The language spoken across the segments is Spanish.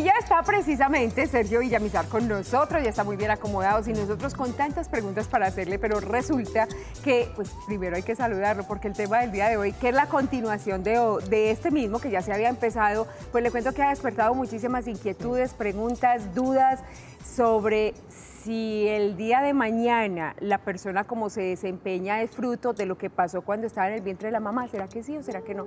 Y ya está precisamente Sergio Villamizar con nosotros, ya está muy bien acomodado y nosotros con tantas preguntas para hacerle, pero resulta que pues primero hay que saludarlo porque el tema del día de hoy, que es la continuación de este mismo que ya se había empezado, pues le cuento que ha despertado muchísimas inquietudes, preguntas, dudas sobre si el día de mañana la persona como se desempeña es fruto de lo que pasó cuando estaba en el vientre de la mamá. ¿Será que sí o será que no?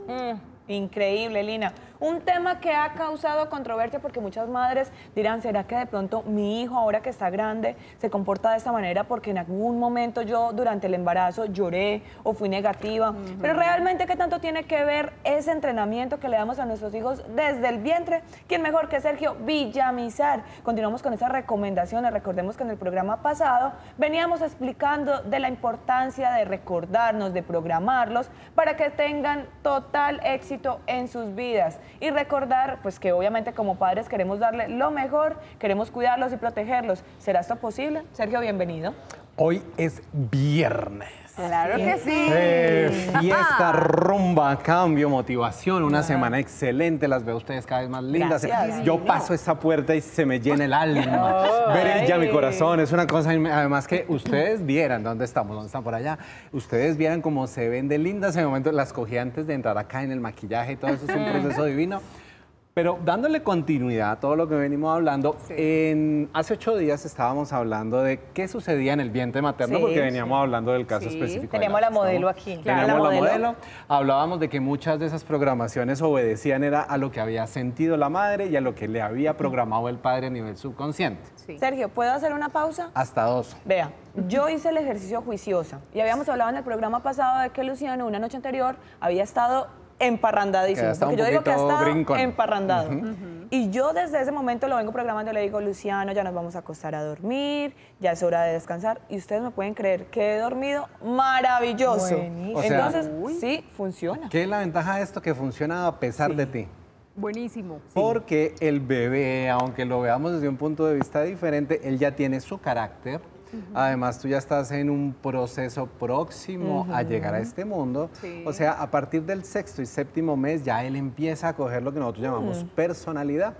Increíble, Lina. Un tema que ha causado controversia porque muchas madres dirán, ¿será que de pronto mi hijo ahora que está grande se comporta de esta manera porque en algún momento yo durante el embarazo lloré o fui negativa? Pero realmente, ¿qué tanto tiene que ver ese entrenamiento que le damos a nuestros hijos desde el vientre? ¿Quién mejor que Sergio Villamizar? Continuamos con esas recomendaciones. Recordemos que en el programa pasado veníamos explicando de la importancia de recordarnos, de programarlos para que tengan total éxito en sus vidas y recordar pues que obviamente como padres queremos darle lo mejor, queremos cuidarlos y protegerlos. ¿Será esto posible? Sergio, bienvenido. Hoy es viernes. Claro que sí. Fiesta, rumba, cambio, motivación, una semana excelente, las veo ustedes cada vez más lindas. Gracias. Yo paso esta puerta y se me llena el alma, ver ya mi corazón, es una cosa, además que ustedes vieran dónde estamos, dónde están por allá, ustedes vieran cómo se ven de lindas, en el momento las cogí antes de entrar acá en el maquillaje, todo eso es un proceso divino. Pero dándole continuidad a todo lo que venimos hablando, hace 8 días estábamos hablando de qué sucedía en el vientre materno, porque veníamos hablando del caso específico. Teníamos la modelo aquí. Teníamos la modelo. Hablábamos de que muchas de esas programaciones obedecían era a lo que había sentido la madre y a lo que le había programado el padre a nivel subconsciente. Sí. Sergio, ¿puedo hacer una pausa? Hasta 2. Vea. Yo hice el ejercicio juiciosa y habíamos hablado en el programa pasado de que Luciano una noche anterior había estado emparrandadísimo, porque yo digo que ha estado brincón. Emparrandado. Y yo desde ese momento lo vengo programando y le digo, Luciano, ya nos vamos a acostar a dormir, ya es hora de descansar. Y ustedes me pueden creer que he dormido maravilloso. Buenísimo. Entonces, sí, funciona. ¿Qué es la ventaja de esto? Que funciona a pesar de ti. Buenísimo. Porque el bebé, aunque lo veamos desde un punto de vista diferente, él ya tiene su carácter. Además, tú ya estás en un proceso próximo a llegar a este mundo. O sea, a partir del 6.º y 7.º mes ya él empieza a coger lo que nosotros llamamos personalidad.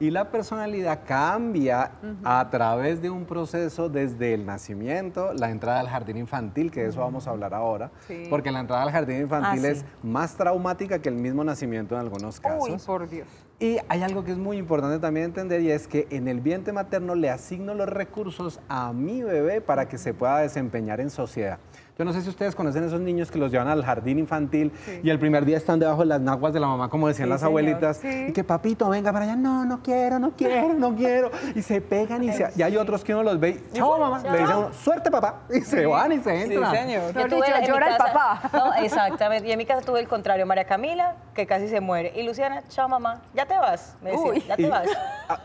Y la personalidad cambia a través de un proceso desde el nacimiento, la entrada al jardín infantil, que de eso vamos a hablar ahora, porque la entrada al jardín infantil es más traumática que el mismo nacimiento en algunos casos. Uy, por Dios. Y hay algo que es muy importante también entender y es que en el vientre materno le asigno los recursos a mi bebé para que se pueda desempeñar en sociedad. Yo no sé si ustedes conocen esos niños que los llevan al jardín infantil y el primer día están debajo de las naguas de la mamá, como decían las abuelitas, y que papito, venga para allá, no, no quiero, no quiero, no quiero, y se pegan y, y hay otros que uno los ve y, chao mamá, le dicen a uno, suerte papá, y se van y se entran. Sí, señor. Yo tuve, llora el papá. No, exactamente, y en mi casa tuve el contrario, María Camila, que casi se muere, y Luciana, chao mamá, ya te vas, me decía, ya te vas.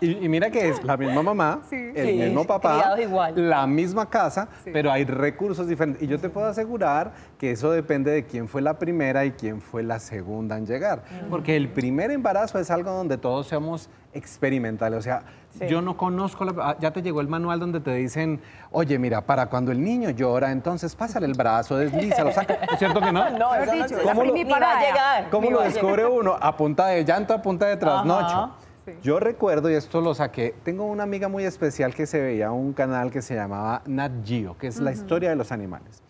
Y mira que es la misma mamá, el mismo papá, igual. La misma casa, pero hay recursos diferentes, y yo te puedo asegurar que eso depende de quién fue la primera y quién fue la segunda en llegar, porque el primer embarazo es algo donde todos somos experimentales, o sea, yo no conozco, ya te llegó el manual donde te dicen, oye, mira, para cuando el niño llora, entonces pásale el brazo, deslízalo, saca, ¿es cierto que no? No, eso no, ¿cómo lo descubre uno? A punta de llanto, a punta de trasnocho. Yo recuerdo, y esto lo saqué, tengo una amiga muy especial que se veía un canal que se llamaba Nat Geo, que es la historia de los animales.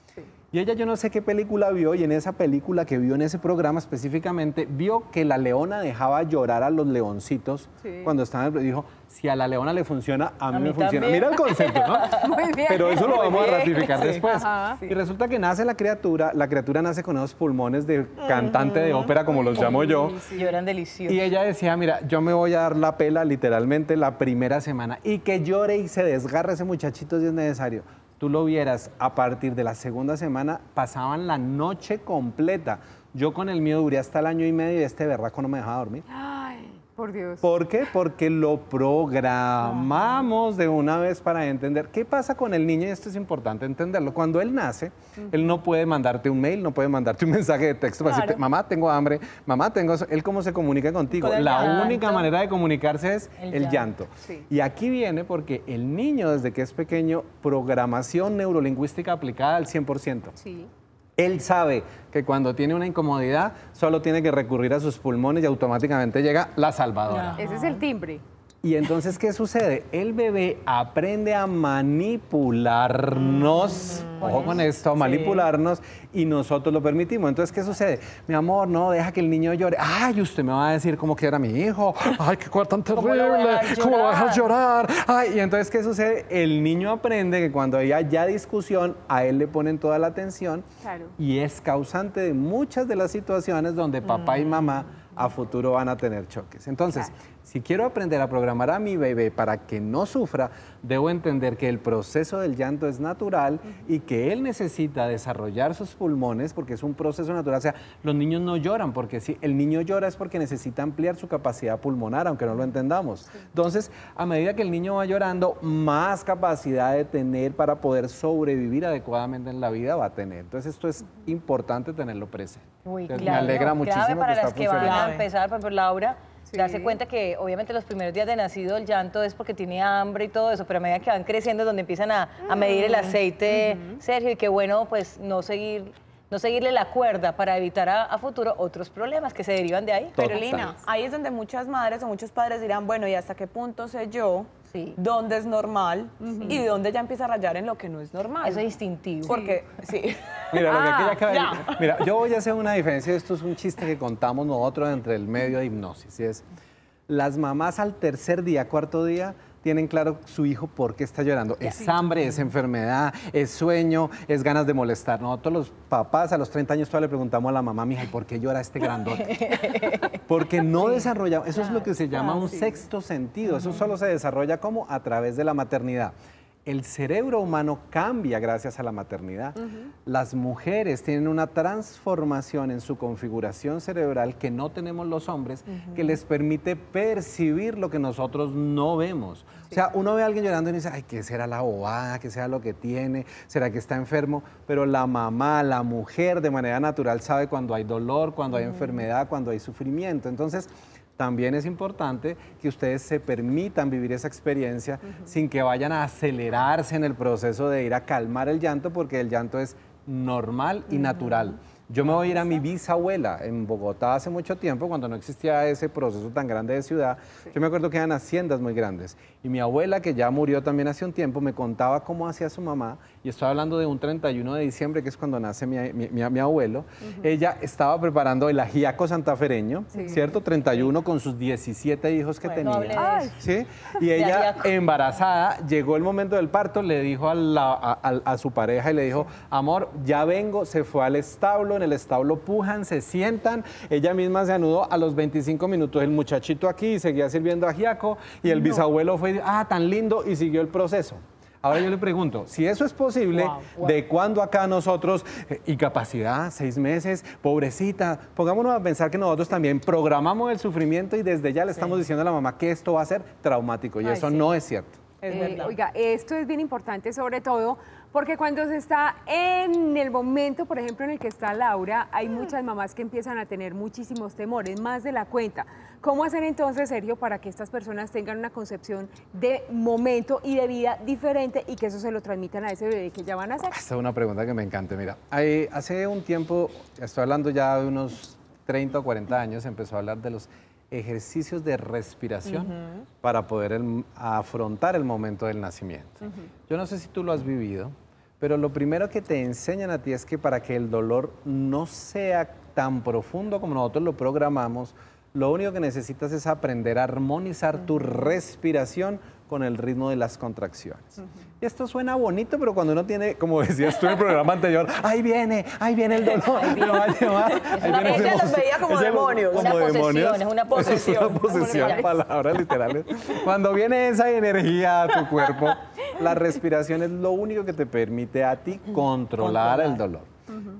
Y ella yo no sé qué película vio, y en esa película que vio en ese programa específicamente, vio que la leona dejaba llorar a los leoncitos cuando estaban... Dijo, si a la leona le funciona, a mí me funciona. Mira el concepto, ¿no? Muy bien. Pero eso lo vamos a ratificar después. Y resulta que nace la criatura nace con esos pulmones de cantante de ópera, como los llamo yo. Lloran deliciosos. Y ella decía, mira, yo me voy a dar la pela literalmente la primera semana, y que llore y se desgarre ese muchachito si es necesario. Tú lo vieras, a partir de la segunda semana pasaban la noche completa. Yo con el mío duré hasta el 1.5 años y este berraco no me dejaba dormir. Ay, por Dios. ¿Por qué? Porque lo programamos de una vez para entender. ¿Qué pasa con el niño? Y esto es importante entenderlo. Cuando él nace, él no puede mandarte un mail, no puede mandarte un mensaje de texto para decirte, mamá, tengo hambre, mamá, tengo... Él cómo se comunica contigo. La única manera de comunicarse es el llanto. Y aquí viene porque el niño, desde que es pequeño, programación neurolingüística aplicada al 100%. Sí. Él sabe que cuando tiene una incomodidad solo tiene que recurrir a sus pulmones y automáticamente llega la salvadora. Ese es el timbre. Y entonces, ¿qué sucede? El bebé aprende a manipularnos, ojo con esto, a manipularnos, y nosotros lo permitimos. Entonces, ¿qué sucede? Mi amor, no, deja que el niño llore. Ay, usted me va a decir cómo que era mi hijo. Ay, qué cosa tan terrible. ¿Cómo lo vas a llorar? Ay, y entonces, ¿qué sucede? El niño aprende que cuando hay ya discusión, a él le ponen toda la atención. Claro. Y es causante de muchas de las situaciones donde papá y mamá a futuro van a tener choques. Entonces, si quiero aprender a programar a mi bebé para que no sufra, debo entender que el proceso del llanto es natural y que él necesita desarrollar sus pulmones porque es un proceso natural. O sea, los niños no lloran porque si el niño llora es porque necesita ampliar su capacidad pulmonar, aunque no lo entendamos. Entonces, a medida que el niño va llorando, más capacidad de tener para poder sobrevivir adecuadamente en la vida va a tener. Entonces, esto es importante tenerlo presente. Entonces, me alegra muchísimo que para las que van a empezar, por ejemplo, Laura, darse cuenta que obviamente los primeros días de nacido el llanto es porque tiene hambre y todo eso, pero a medida que van creciendo es donde empiezan a medir el aceite, Sergio, y qué bueno pues no seguirle la cuerda para evitar a futuro otros problemas que se derivan de ahí. Pero Lina, ahí es donde muchas madres o muchos padres dirán, bueno, ¿y hasta qué punto sé yo dónde es normal y dónde ya empieza a rayar en lo que no es normal? Eso es instintivo. Porque, Mira, lo que aquí ya mira, yo voy a hacer una diferencia. Esto es un chiste que contamos nosotros entre el medio de hipnosis. Y es, las mamás al tercer día, cuarto día, tienen claro su hijo por qué está llorando. Es hambre, es enfermedad, es sueño, es ganas de molestar. Nosotros los papás a los 30 años todavía le preguntamos a la mamá, mija, ¿y por qué llora este grandote? Porque no desarrollamos, eso es lo que se llama un sexto sentido, eso solo se desarrolla como a través de la maternidad. El cerebro humano cambia gracias a la maternidad. Las mujeres tienen una transformación en su configuración cerebral que no tenemos los hombres, que les permite percibir lo que nosotros no vemos. O sea, uno ve a alguien llorando y dice, ay, ¿qué será la bobada? ¿Qué será lo que tiene? ¿Será que está enfermo? Pero la mamá, la mujer, de manera natural sabe cuando hay dolor, cuando hay enfermedad, cuando hay sufrimiento. Entonces, también es importante que ustedes se permitan vivir esa experiencia sin que vayan a acelerarse en el proceso de ir a calmar el llanto, porque el llanto es normal y natural. Yo me voy a ir a mi bisabuela en Bogotá hace mucho tiempo, cuando no existía ese proceso tan grande de ciudad. Yo me acuerdo que eran haciendas muy grandes. Y mi abuela, que ya murió también hace un tiempo, me contaba cómo hacía su mamá. Y estoy hablando de un 31 de diciembre, que es cuando nace mi abuelo. Ella estaba preparando el ajiaco santafereño, ¿cierto? 31 con sus 17 hijos que tenía. Y ella, embarazada, llegó el momento del parto, le dijo a su pareja y le dijo, amor, ya vengo. Se fue al establo. En el establo pujan, se sientan, ella misma se anudó. A los 25 minutos el muchachito aquí seguía sirviendo ajiaco y el bisabuelo fue, ah, tan lindo, y siguió el proceso. Ahora yo le pregunto, si eso es posible, ¿de cuándo acá nosotros, incapacidad, 6 meses, pobrecita? Pongámonos a pensar que nosotros también programamos el sufrimiento y desde ya le estamos diciendo a la mamá que esto va a ser traumático, y eso no es cierto. Es verdad. Oiga, esto es bien importante, sobre todo porque cuando se está en el momento, por ejemplo, en el que está Laura, hay muchas mamás que empiezan a tener muchísimos temores, más de la cuenta. ¿Cómo hacer entonces, Sergio, para que estas personas tengan una concepción de momento y de vida diferente y que eso se lo transmitan a ese bebé que ya van a hacer? Esta es una pregunta que me encanta. Mira, hace un tiempo, estoy hablando ya de unos 30 o 40 años, empezó a hablar de los ejercicios de respiración para poder afrontar el momento del nacimiento. Yo no sé si tú lo has vivido, pero lo primero que te enseñan a ti es que para que el dolor no sea tan profundo como nosotros lo programamos, lo único que necesitas es aprender a armonizar tu respiración con el ritmo de las contracciones. Y esto suena bonito, pero cuando uno tiene, como decías tú en el programa anterior, ahí viene el dolor, lo va a llevar. Ella los veía como demonios. Como una posesión, es una posesión. Es una posesión, palabras literales. Cuando viene esa energía a tu cuerpo, la respiración es lo único que te permite a ti controlar el dolor.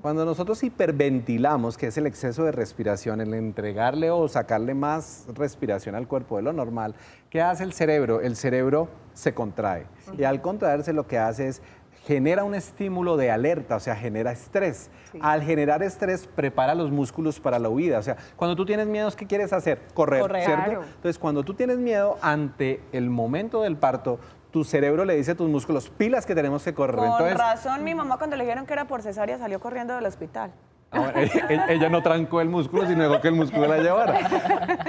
Cuando nosotros hiperventilamos, que es el exceso de respiración, el entregarle o sacarle más respiración al cuerpo de lo normal, ¿qué hace el cerebro? El cerebro se contrae. Y al contraerse lo que hace es genera un estímulo de alerta, o sea, genera estrés. Al generar estrés, prepara los músculos para la huida. O sea, cuando tú tienes miedo, ¿qué quieres hacer? Correr, ¿cierto? Claro. Entonces, cuando tú tienes miedo ante el momento del parto, tu cerebro le dice a tus músculos, pilas que tenemos que correr. Con razón, mi mamá cuando le dijeron que era por cesárea salió corriendo del hospital. Ahora, ella no trancó el músculo, sino dejó que el músculo la llevara.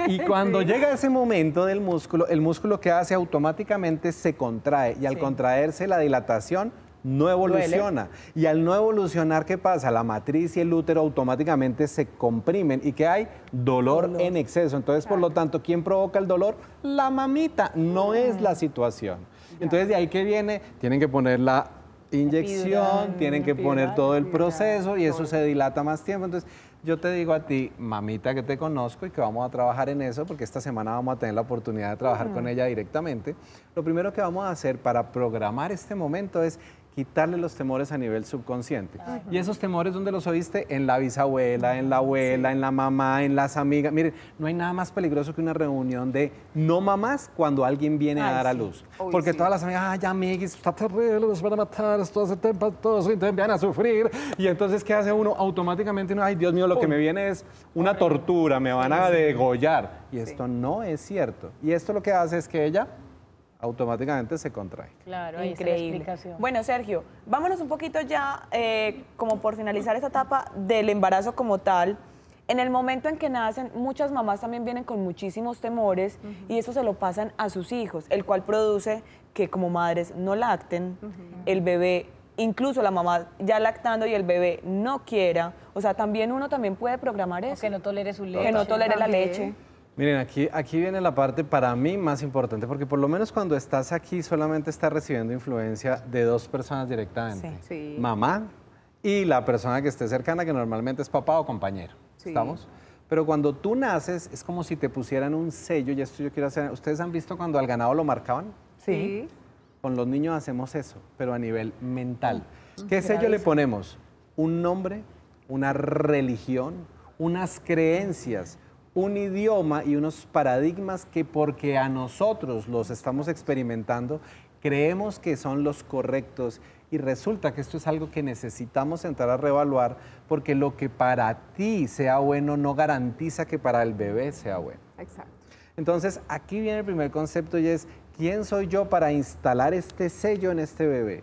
Y cuando llega ese momento del músculo, el músculo que hace automáticamente se contrae. Y al contraerse, la dilatación no evoluciona. Duele. Y al no evolucionar, ¿qué pasa? La matriz y el útero automáticamente se comprimen. ¿Y qué hay? Dolor en exceso. Entonces, por lo tanto, ¿quién provoca el dolor? La mamita. No es la situación. Entonces, de ahí que viene, tienen que poner la inyección, tienen que poner todo el proceso y eso se dilata más tiempo. Entonces, yo te digo a ti, mamita, que te conozco y que vamos a trabajar en eso, porque esta semana vamos a tener la oportunidad de trabajar con ella directamente. Lo primero que vamos a hacer para programar este momento es quitarle los temores a nivel subconsciente. Y esos temores, ¿dónde los oíste? En la bisabuela, en la abuela, en la mamá, en las amigas. Miren, no hay nada más peligroso que una reunión de no mamás cuando alguien viene a dar a luz. Porque todas las amigas, ay, amiguis, está terrible, los van a matar, esto hace tiempo, todos van a sufrir. Y entonces, ¿qué hace uno? Automáticamente uno, ay, Dios mío, lo que me viene es una tortura, me van a degollar. Y esto no es cierto. Y esto lo que hace es que ella automáticamente se contrae. Claro, increíble. Bueno, Sergio, vámonos un poquito ya, como por finalizar esta etapa del embarazo como tal. En el momento en que nacen, muchas mamás también vienen con muchísimos temores y eso se lo pasan a sus hijos, el cual produce que como madres no lacten, el bebé, incluso la mamá ya lactando y el bebé no quiera. O sea, también uno también puede programar eso. O que no tolere su leche. Que no tolere la leche. Miren, aquí viene la parte para mí más importante, porque por lo menos cuando estás aquí solamente estás recibiendo influencia de dos personas directamente. Mamá y la persona que esté cercana, que normalmente es papá o compañero. ¿Estamos? Pero cuando tú naces es como si te pusieran un sello, y esto yo quiero hacer. ¿Ustedes han visto cuando al ganado lo marcaban? Sí. Con los niños hacemos eso, pero a nivel mental. ¿Qué sello le ponemos? Un nombre, una religión, unas creencias, un idioma y unos paradigmas que, porque a nosotros los estamos experimentando, creemos que son los correctos, y resulta que esto es algo que necesitamos entrar a reevaluar, porque lo que para ti sea bueno no garantiza que para el bebé sea bueno. Exacto. Entonces, aquí viene el primer concepto y es, ¿quién soy yo para instalar este sello en este bebé?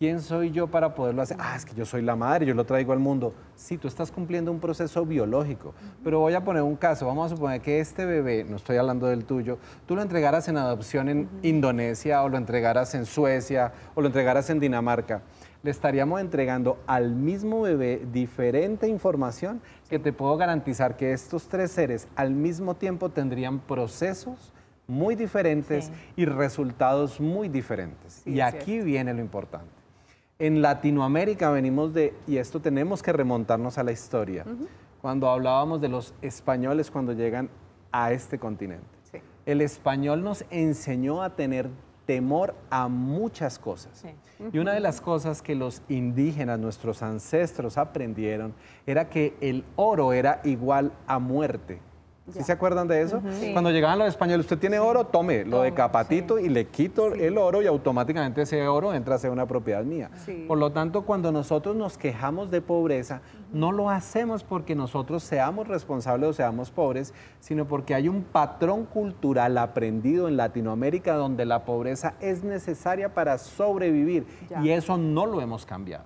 ¿Quién soy yo para poderlo hacer? Ah, es que yo soy la madre, yo lo traigo al mundo. Sí, tú estás cumpliendo un proceso biológico, pero voy a poner un caso. Vamos a suponer que este bebé, no estoy hablando del tuyo, tú lo entregaras en adopción en Indonesia, o lo entregaras en Suecia, o lo entregaras en Dinamarca. Le estaríamos entregando al mismo bebé diferente información, que te puedo garantizar que estos tres seres al mismo tiempo tendrían procesos muy diferentes y resultados muy diferentes. Sí, y aquí viene lo importante. En Latinoamérica venimos de, y esto tenemos que remontarnos a la historia, cuando hablábamos de los españoles cuando llegan a este continente. El español nos enseñó a tener temor a muchas cosas. Y una de las cosas que los indígenas, nuestros ancestros, aprendieron era que el oro era igual a muerte. ¿Sí se acuerdan de eso? Cuando llegaban los españoles, usted tiene oro, tome, lo decapacito y le quito el oro, y automáticamente ese oro entra a ser una propiedad mía. Por lo tanto, cuando nosotros nos quejamos de pobreza, no lo hacemos porque nosotros seamos responsables o seamos pobres, sino porque hay un patrón cultural aprendido en Latinoamérica donde la pobreza es necesaria para sobrevivir, y eso no lo hemos cambiado.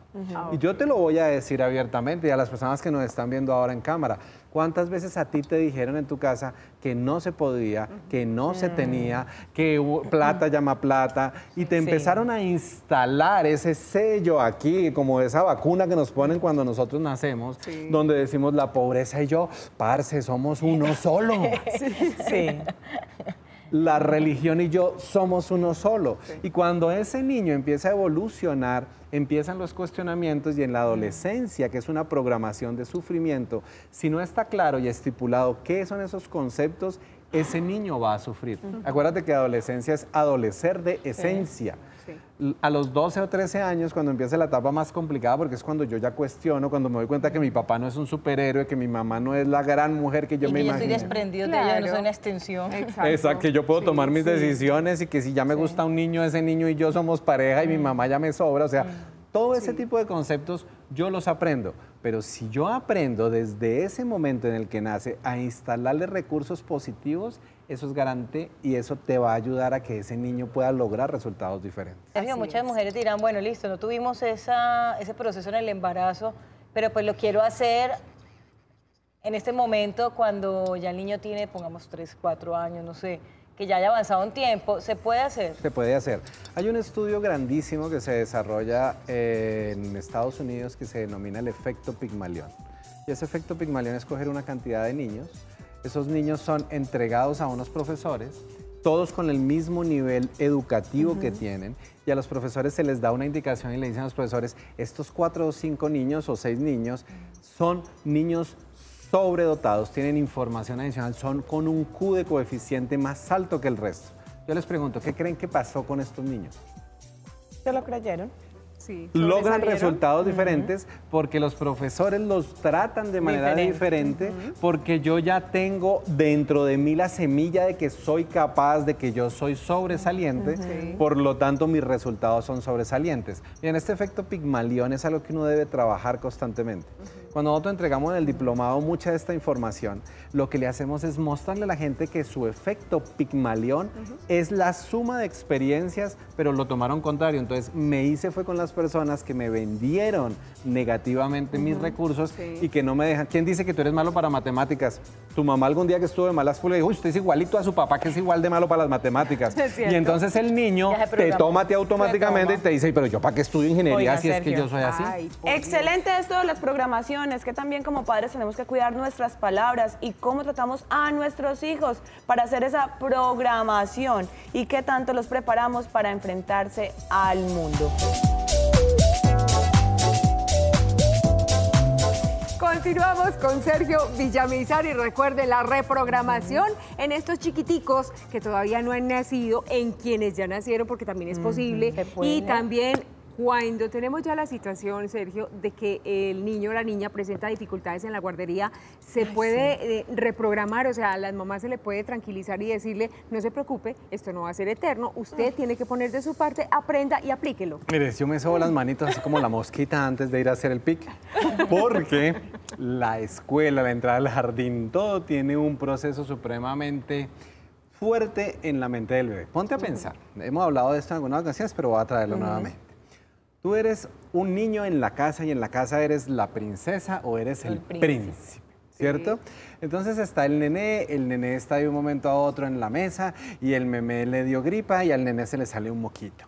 Y yo te lo voy a decir abiertamente, y a las personas que nos están viendo ahora en cámara, ¿cuántas veces a ti te dijeron en tu casa que no se podía, que no se tenía, que plata llama plata? Y te empezaron a instalar ese sello aquí, como esa vacuna que nos ponen cuando nosotros nacemos, donde decimos la pobreza y yo, parce, somos uno solo. La religión y yo somos uno solo. Y cuando ese niño empieza a evolucionar, empiezan los cuestionamientos, y en la adolescencia, que es una programación de sufrimiento, si no está claro y estipulado qué son esos conceptos, ese niño va a sufrir. Acuérdate que adolescencia es adolecer de esencia. A los 12 o 13 años, cuando empieza la etapa más complicada, porque es cuando yo ya cuestiono, cuando me doy cuenta que mi papá no es un superhéroe, que mi mamá no es la gran mujer que yo me imagino. Y yo estoy desprendido de ella, no soy una extensión. Exacto, que yo puedo tomar mis decisiones, y que si ya me gusta un niño, ese niño y yo somos pareja, y mi mamá ya me sobra. O sea, todo ese tipo de conceptos yo los aprendo. Pero si yo aprendo desde ese momento en el que nace a instalarle recursos positivos, eso es garante, y eso te va a ayudar a que ese niño pueda lograr resultados diferentes. Sergio, muchas mujeres dirán, bueno, listo, no tuvimos ese proceso en el embarazo, pero pues lo quiero hacer en este momento cuando ya el niño tiene, pongamos 3, 4 años, no sé, que ya haya avanzado un tiempo. ¿Se puede hacer? Se puede hacer. Hay un estudio grandísimo que se desarrolla en Estados Unidos que se denomina el efecto Pigmalión. Y ese efecto Pigmalión es coger una cantidad de niños. Esos niños son entregados a unos profesores, todos con el mismo nivel educativo que tienen, y a los profesores se les da una indicación y le dicen a los profesores, estos 4 o 5 niños o 6 niños son niños sobredotados, tienen información adicional, son con un Q de coeficiente más alto que el resto. Yo les pregunto, ¿qué creen que pasó con estos niños? ¿Se lo creyeron? Sí, logran resultados diferentes porque los profesores los tratan de manera diferente, porque yo ya tengo dentro de mí la semilla de que soy capaz, de que yo soy sobresaliente, por lo tanto mis resultados son sobresalientes. Y en este efecto Pigmalión es algo que uno debe trabajar constantemente. Cuando nosotros entregamos en el diplomado mucha de esta información, lo que le hacemos es mostrarle a la gente que su efecto Pigmalión es la suma de experiencias, pero lo tomaron contrario. Entonces me hice fue con las personas que me vendieron negativamente mis recursos y que no me dejan. ¿Quién dice que tú eres malo para matemáticas? Tu mamá algún día que estuvo de malas pulgas dijo, usted es igualito a su papá que es igual de malo para las matemáticas. Y entonces el niño te toma automáticamente y te dice, pero yo para qué estudio ingeniería si es que yo soy así. Ay, excelente esto de las programaciones. Es que también como padres tenemos que cuidar nuestras palabras y cómo tratamos a nuestros hijos para hacer esa programación y qué tanto los preparamos para enfrentarse al mundo. Continuamos con Sergio Villamizar y recuerden la reprogramación en estos chiquiticos que todavía no han nacido, en quienes ya nacieron, porque también es posible, y también... Cuando tenemos ya la situación, Sergio, de que el niño o la niña presenta dificultades en la guardería, se puede reprogramar, o sea, a las mamás se le puede tranquilizar y decirle, no se preocupe, esto no va a ser eterno, usted tiene que poner de su parte, aprenda y aplíquelo. Mire, yo me sobo las manitas así como la mosquita antes de ir a hacer el pic, porque la escuela, la entrada al jardín, todo tiene un proceso supremamente... fuerte en la mente del bebé. Ponte a pensar, hemos hablado de esto en algunas ocasiones, pero voy a traerlo nuevamente. Tú eres un niño en la casa y en la casa eres la princesa o eres el príncipe, ¿cierto? Entonces está el nené está de un momento a otro en la mesa y el meme le dio gripa y al nené se le sale un moquito.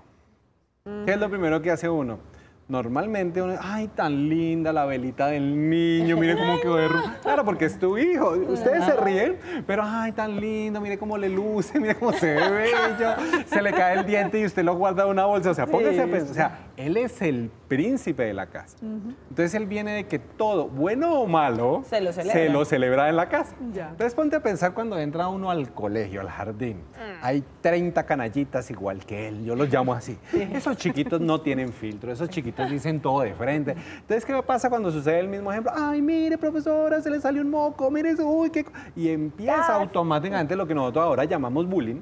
¿Qué es lo primero que hace uno? Normalmente uno, ay, tan linda la velita del niño, mire cómo quedó de rubio. Claro, porque es tu hijo, ustedes se ríen, pero ay, tan lindo, mire cómo le luce, mire cómo se ve bello, se le cae el diente y usted lo guarda en una bolsa, o sea, póngase a pensar, o sea, él es el príncipe de la casa. Entonces él viene de que todo, bueno o malo, se lo celebra en la casa. Entonces ponte a pensar cuando entra uno al colegio, al jardín, hay 30 canallitas igual que él, yo los llamo así. Esos chiquitos no tienen filtro, esos chiquitos dicen todo de frente. Entonces, ¿qué pasa cuando sucede el mismo ejemplo? Ay, mire, profesora, se le salió un moco, mire eso, uy, qué... Y empieza automáticamente lo que nosotros ahora llamamos bullying,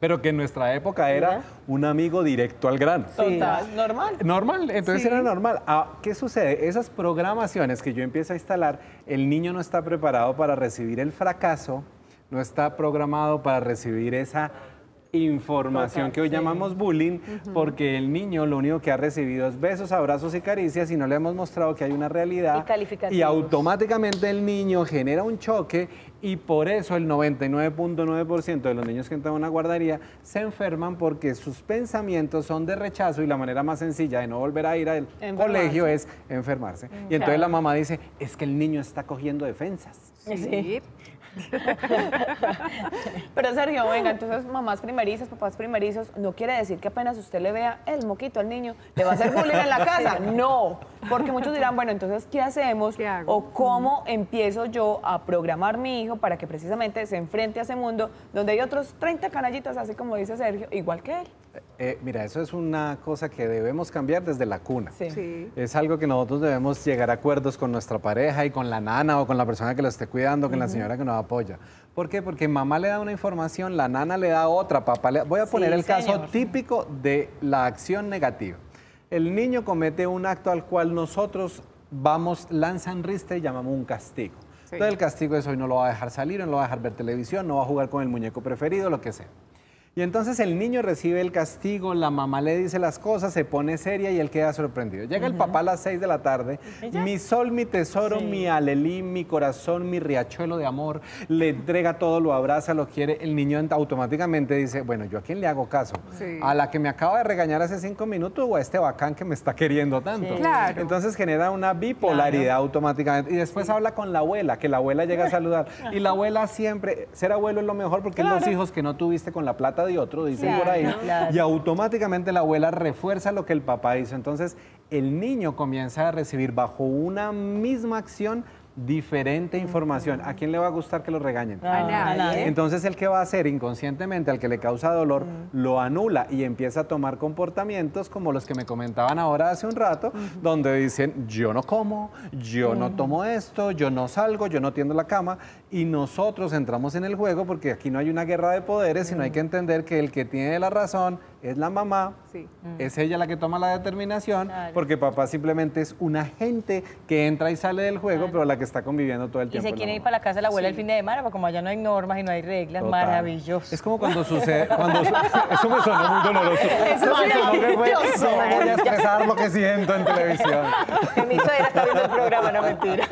pero que en nuestra época era un amigo directo al grano. Total, normal. Normal, entonces era normal. Ah, ¿qué sucede? Esas programaciones que yo empiezo a instalar, el niño no está preparado para recibir el fracaso, no está programado para recibir esa... información que hoy llamamos bullying, porque el niño lo único que ha recibido es besos, abrazos y caricias y no le hemos mostrado que hay una realidad y automáticamente el niño genera un choque y por eso el 99.9% de los niños que entran a una guardería se enferman porque sus pensamientos son de rechazo y la manera más sencilla de no volver a ir al colegio es enfermarse. Y entonces la mamá dice, es que el niño está cogiendo defensas. Pero Sergio, venga, entonces mamás primerizas, papás primerizos, no quiere decir que apenas usted le vea el moquito al niño, le va a hacer bullying en la casa. No, porque muchos dirán, bueno, entonces, ¿qué hacemos? ¿Qué hago? O ¿cómo empiezo yo a programar mi hijo para que precisamente se enfrente a ese mundo donde hay otros 30 canallitas, así como dice Sergio, igual que él? Mira, eso es una cosa que debemos cambiar desde la cuna. Es algo que nosotros debemos llegar a acuerdos con nuestra pareja y con la nana o con la persona que lo esté cuidando, con la señora que nos apoya. ¿Por qué? Porque mamá le da una información, la nana le da otra, papá le da... Voy a poner el caso típico de la acción negativa. El niño comete un acto al cual nosotros vamos, lanzan ristre y llamamos un castigo. Entonces el castigo es hoy no lo va a dejar salir, no lo va a dejar ver televisión, no va a jugar con el muñeco preferido, lo que sea. Y entonces el niño recibe el castigo, la mamá le dice las cosas, se pone seria y él queda sorprendido. Llega el papá a las 6 de la tarde, mi sol, mi tesoro, mi alelí, mi corazón, mi riachuelo de amor, le entrega todo, lo abraza, lo quiere. El niño automáticamente dice, bueno, ¿yo a quién le hago caso? ¿A la que me acaba de regañar hace 5 minutos o a este bacán que me está queriendo tanto? Claro. Entonces genera una bipolaridad automáticamente. Y después habla con la abuela, que la abuela llega a saludar. Y la abuela siempre, ser abuelo es lo mejor porque es los hijos que no tuviste con la plata de otro, dicen por ahí, y automáticamente la abuela refuerza lo que el papá hizo. Entonces el niño comienza a recibir bajo una misma acción diferente información. ¿A quién le va a gustar que lo regañen? A nadie. Entonces el que va a hacer inconscientemente, al que le causa dolor, lo anula y empieza a tomar comportamientos como los que me comentaban ahora hace un rato, donde dicen, yo no como, yo no tomo esto, yo no salgo, yo no tiendo la cama, y nosotros entramos en el juego porque aquí no hay una guerra de poderes, sino hay que entender que el que tiene la razón es la mamá, es ella la que toma la determinación, porque papá simplemente es un agente que entra y sale del juego, pero la que está conviviendo todo el tiempo. Y se quiere ir para la casa de la abuela el fin de semana, porque como allá no hay normas y no hay reglas, maravilloso. Es como cuando sucede, eso me sonó muy doloroso. No voy a expresar lo que siento en televisión. Mi suegra está viendo el programa, no mentira.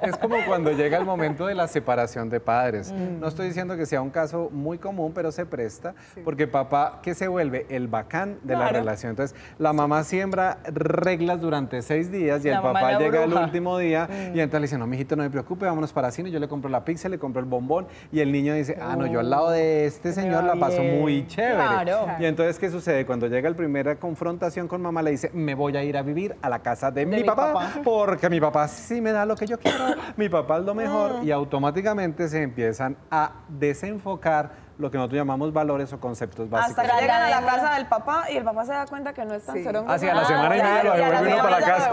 Es como cuando llega el momento de la separación de padres. No estoy diciendo que sea un caso muy común, pero se presta, porque papá, ¿qué se vuelve? El bacán de la relación. Entonces, la mamá siembra reglas durante 6 días y el papá llega el último día y entonces le dice, no, mijito, no me preocupe, vámonos para cine, yo le compro la pizza, le compro el bombón, y el niño dice, ah, no, yo al lado de este señor la paso muy chévere. Y entonces, ¿qué sucede? Cuando llega la primera confrontación con mamá, le dice, me voy a ir a vivir a la casa de mi papá, porque mi papá sí me da lo que yo quiero, mi papá es lo mejor, y automáticamente se empiezan a desenfocar lo que nosotros llamamos valores o conceptos básicos. Hasta que llegan a la casa del papá y el papá se da cuenta que no es tan sorón. Así a la semana y media lo devuelve uno para la casa.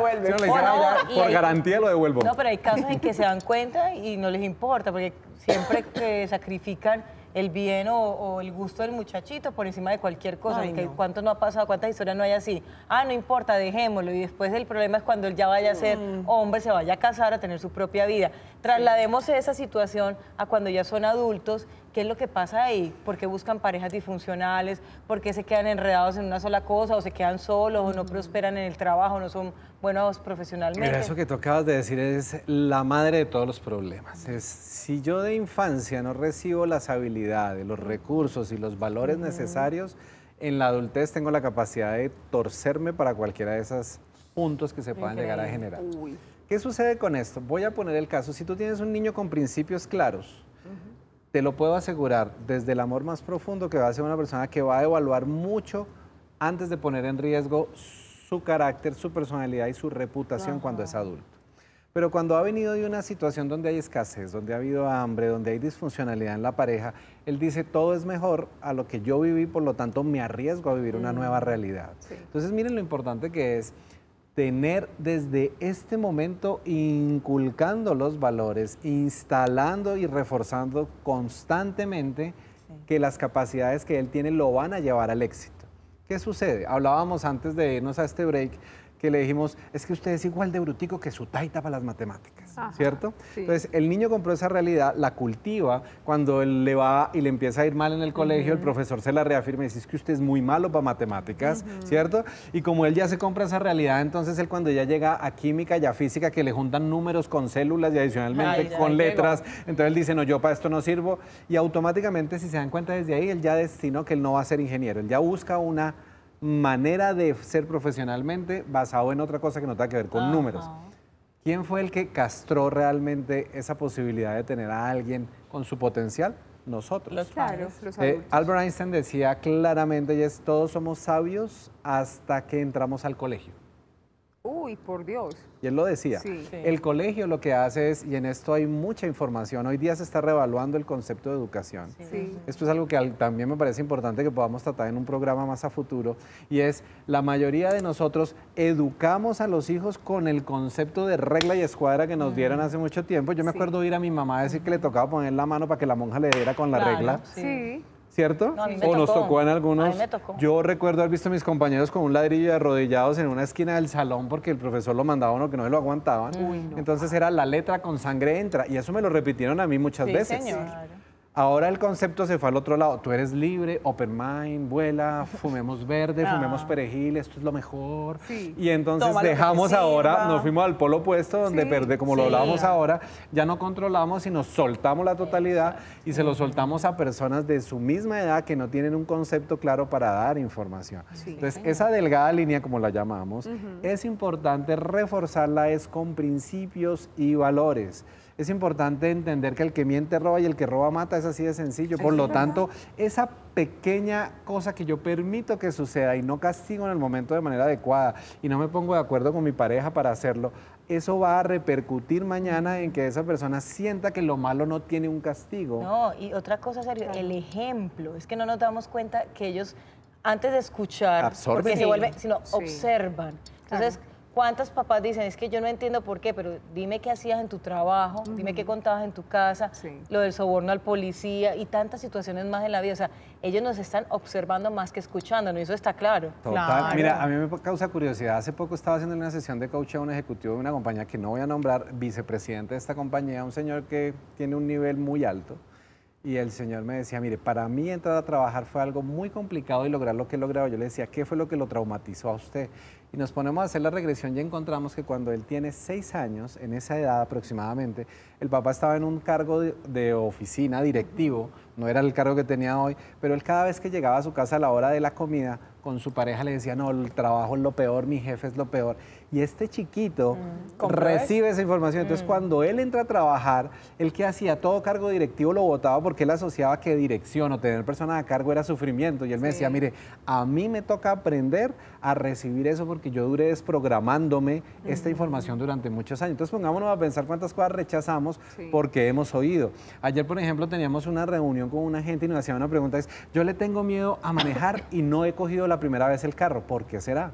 Por garantía lo devuelvo. No, pero hay casos en que se dan cuenta y no les importa, porque siempre sacrifican el bien o el gusto del muchachito por encima de cualquier cosa. ¿Cuánto no ha pasado? ¿Cuántas historias no hay así? Ah, no importa, dejémoslo. Y después el problema es cuando él ya vaya a ser hombre, se vaya a casar, a tener su propia vida. Traslademos esa situación a cuando ya son adultos. ¿Qué es lo que pasa ahí? ¿Por qué buscan parejas disfuncionales? ¿Por qué se quedan enredados en una sola cosa? ¿O se quedan solos? ¿O no prosperan en el trabajo? ¿No son buenos profesionalmente? Mira, eso que tú acabas de decir es la madre de todos los problemas. Es, si yo de infancia no recibo las habilidades, los recursos y los valores necesarios, en la adultez tengo la capacidad de torcerme para cualquiera de esos puntos que se puedan llegar a generar. ¿Qué sucede con esto? Voy a poner el caso. Si tú tienes un niño con principios claros, te lo puedo asegurar desde el amor más profundo que va a ser una persona que va a evaluar mucho antes de poner en riesgo su carácter, su personalidad y su reputación cuando es adulto. Pero cuando ha venido de una situación donde hay escasez, donde ha habido hambre, donde hay disfuncionalidad en la pareja, él dice, todo es mejor a lo que yo viví, por lo tanto me arriesgo a vivir una nueva realidad. Entonces miren lo importante que es tener desde este momento, inculcando los valores, instalando y reforzando constantemente que las capacidades que él tiene lo van a llevar al éxito. ¿Qué sucede? Hablábamos antes de irnos a este break, que le dijimos, es que usted es igual de brutico que su taita para las matemáticas, ¿cierto? Entonces, el niño compró esa realidad, la cultiva, cuando él le va y le empieza a ir mal en el colegio, el profesor se la reafirma y dice, es que usted es muy malo para matemáticas, ¿cierto? Y como él ya se compra esa realidad, entonces él cuando ya llega a química y a física, que le juntan números con células y adicionalmente con letras, entonces él dice, no, yo para esto no sirvo, y automáticamente, si se dan cuenta desde ahí, él ya destinó que él no va a ser ingeniero, él ya busca una manera de ser profesionalmente basado en otra cosa que no tenga que ver con números. ¿Quién fue el que castró realmente esa posibilidad de tener a alguien con su potencial? Nosotros. Los padres, los adultos. Albert Einstein decía claramente, y es, todos somos sabios hasta que entramos al colegio. Uy, por Dios. Y él lo decía. El colegio lo que hace es, y en esto hay mucha información, hoy día se está reevaluando el concepto de educación. Esto es algo que también me parece importante que podamos tratar en un programa más a futuro, y es, la mayoría de nosotros educamos a los hijos con el concepto de regla y escuadra que nos dieron hace mucho tiempo. Yo me acuerdo ir a mi mamá a decir que le tocaba poner la mano para que la monja le diera con la regla. ¿Cierto? No, o nos tocó en algunos. A mí me tocó. Yo recuerdo haber visto a mis compañeros con un ladrillo arrodillados en una esquina del salón porque el profesor lo mandaba a uno que no lo aguantaban. Entonces era la letra con sangre entra, y eso me lo repitieron a mí muchas veces. Ahora el concepto se fue al otro lado. Tú eres libre, open mind, vuela, fumemos verde, fumemos perejil, esto es lo mejor. Sí. Y entonces dejamos ahora, nos fuimos al polo opuesto, donde perde, como lo hablábamos ahora, ya no controlamos y nos soltamos la totalidad y se lo soltamos a personas de su misma edad que no tienen un concepto claro para dar información. Sí, entonces, esa delgada línea, como la llamamos, es importante reforzarla, es con principios y valores. Es importante entender que el que miente roba y el que roba mata, es así de sencillo. Por lo tanto, esa pequeña cosa que yo permito que suceda y no castigo en el momento de manera adecuada y no me pongo de acuerdo con mi pareja para hacerlo, eso va a repercutir mañana en que esa persona sienta que lo malo no tiene un castigo. No, y otra cosa, Sergio, el ejemplo. Es que no nos damos cuenta que ellos, antes de escuchar, absorben. Porque se vuelven, sino observan. Entonces... ¿Cuántos papás dicen, es que yo no entiendo por qué, pero dime qué hacías en tu trabajo, dime qué contabas en tu casa, lo del soborno al policía y tantas situaciones más en la vida? O sea, ellos nos están observando más que escuchándonos, eso está claro. Total. Claro. Mira, a mí me causa curiosidad. Hace poco estaba haciendo una sesión de coaching a un ejecutivo de una compañía que no voy a nombrar, vicepresidente de esta compañía, un señor que tiene un nivel muy alto. Y el señor me decía, mire, para mí entrar a trabajar fue algo muy complicado y lograr lo que he logrado. Yo le decía, ¿qué fue lo que lo traumatizó a usted? Y nos ponemos a hacer la regresión y encontramos que cuando él tiene 6 años, en esa edad aproximadamente, el papá estaba en un cargo de oficina directivo, no era el cargo que tenía hoy, pero él cada vez que llegaba a su casa a la hora de la comida, con su pareja le decía, no, el trabajo es lo peor, mi jefe es lo peor. Y este chiquito recibe esa información. Entonces, cuando él entra a trabajar, el que hacía todo cargo directivo lo votaba porque él asociaba que dirección o tener personas a cargo era sufrimiento. Y él me decía, mire, a mí me toca aprender a recibir eso porque yo duré desprogramándome esta información durante muchos años. Entonces, pongámonos a pensar cuántas cosas rechazamos porque hemos oído. Ayer, por ejemplo, teníamos una reunión con una gente y nos hacía una pregunta, es, yo le tengo miedo a manejar y no he cogido la primera vez el carro, ¿por qué será?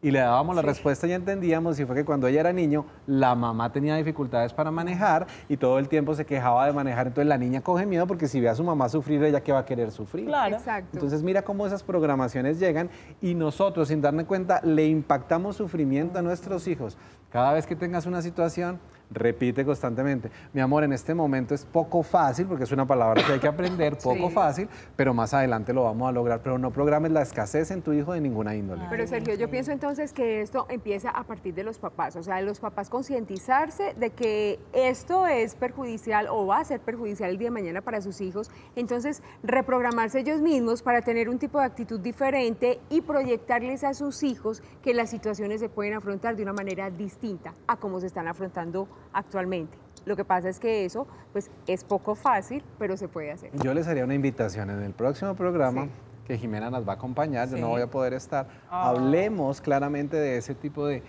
Y le dábamos la respuesta y entendíamos, y fue que cuando ella era niño, la mamá tenía dificultades para manejar y todo el tiempo se quejaba de manejar, entonces la niña coge miedo porque si ve a su mamá sufrir, ella que va a querer sufrir. Claro. Exacto. Entonces mira cómo esas programaciones llegan y nosotros, sin darnos cuenta, le impactamos sufrimiento a nuestros hijos. Cada vez que tengas una situación, repite constantemente. Mi amor, en este momento es poco fácil, porque es una palabra que hay que aprender, poco fácil, pero más adelante lo vamos a lograr. Pero no programes la escasez en tu hijo de ninguna índole. Ay, pero Sergio, yo pienso entonces que esto empieza a partir de los papás, o sea, los papás concientizarse de que esto es perjudicial o va a ser perjudicial el día de mañana para sus hijos, entonces reprogramarse ellos mismos para tener un tipo de actitud diferente y proyectarles a sus hijos que las situaciones se pueden afrontar de una manera distinta a cómo se están afrontando actualmente. Lo que pasa es que eso pues es poco fácil, pero se puede hacer. Yo les haría una invitación en el próximo programa que Jimena nos va a acompañar, yo no voy a poder estar. Hablemos claramente de ese tipo de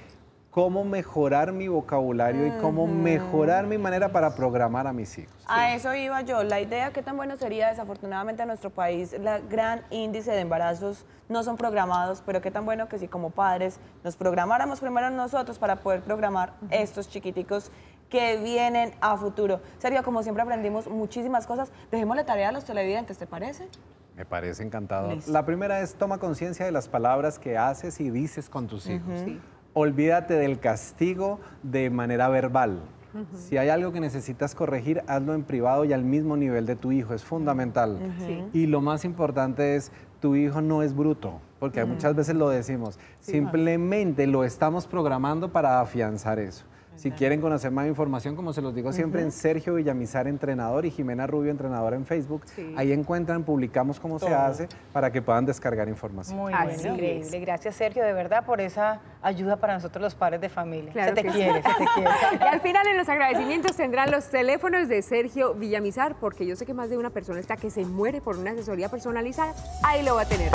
cómo mejorar mi vocabulario y cómo mejorar mi manera para programar a mis hijos. A eso iba yo. La idea, qué tan bueno sería, desafortunadamente en nuestro país, la gran índice de embarazos no son programados, pero qué tan bueno que si como padres nos programáramos primero nosotros para poder programar estos chiquiticos que vienen a futuro. Sergio, como siempre aprendimos muchísimas cosas. Dejemos la tarea a los televidentes, ¿te parece? Me parece encantador. Listo. La primera es toma conciencia de las palabras que haces y dices con tus hijos. Olvídate del castigo de manera verbal. Si hay algo que necesitas corregir, hazlo en privado y al mismo nivel de tu hijo. Es fundamental. Y lo más importante es, tu hijo no es bruto, porque muchas veces lo decimos. Simplemente lo estamos programando para afianzar eso. Si quieren conocer más información, como se los digo siempre, en Sergio Villamizar, entrenador, y Jimena Rubio, entrenadora en Facebook. Ahí encuentran, publicamos cómo se hace para que puedan descargar información. Muy bueno. Increíble. Gracias, Sergio, de verdad, por esa ayuda para nosotros los padres de familia. Claro, se te quiere. Y al final, en los agradecimientos, tendrán los teléfonos de Sergio Villamizar, porque yo sé que más de una persona está que se muere por una asesoría personalizada. Ahí lo va a tener.